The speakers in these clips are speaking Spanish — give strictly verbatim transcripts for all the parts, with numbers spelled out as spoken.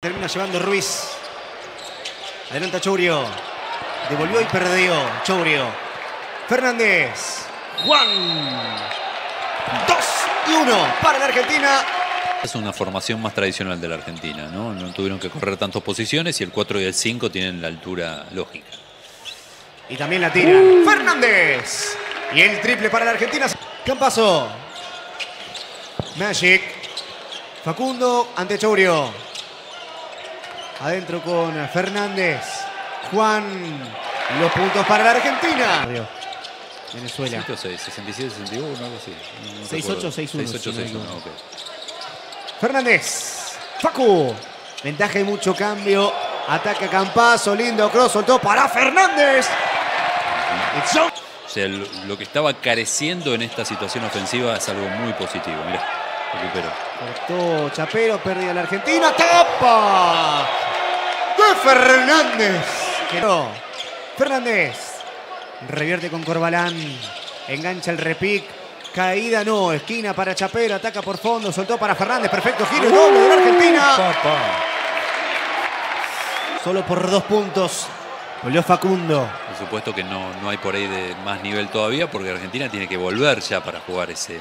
Termina llevando Ruiz. Adelanta Chourio. Devolvió y perdió Chourio. Fernández. Juan. Dos y uno para la Argentina. Es una formación más tradicional de la Argentina, ¿no? No tuvieron que correr tantas posiciones y el cuatro y el cinco tienen la altura lógica. Y también la tira. Uh. Fernández. Y el triple para la Argentina. Campazzo. Magic. Facundo ante Chourio. Adentro con Fernández. Juan. Los puntos para la Argentina. Venezuela. sesenta y seis, sesenta y siete, sesenta y uno, algo así. seis ocho, seis uno. Fernández. Facu. Ventaja y mucho cambio. Ataca Campazzo. Lindo cross. Soltó para Fernández. O sea, lo, lo que estaba careciendo en esta situación ofensiva es algo muy positivo. Mirá, recuperó. Cortó Chapero, pérdida de la Argentina. ¡Tapa! ¡De Fernández! Fernández. Revierte con Corbalán. Engancha el repic. Caída no. Esquina para Chapero. Ataca por fondo. Soltó para Fernández. Perfecto. Giro doble de la Argentina. ¡Tapa! Solo por dos puntos. Volvió Facundo. Por supuesto que no, no hay por ahí de más nivel todavía, porque Argentina tiene que volver ya para jugar ese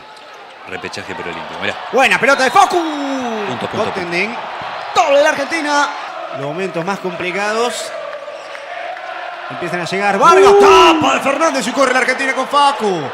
repechaje pero limpio. Mirá. Buena pelota de Facu. Punto, punto, contending. Todo de la Argentina. Los momentos más complicados. Empiezan a llegar. Vargas. Uh. Tapa de Fernández y corre la Argentina con Facu.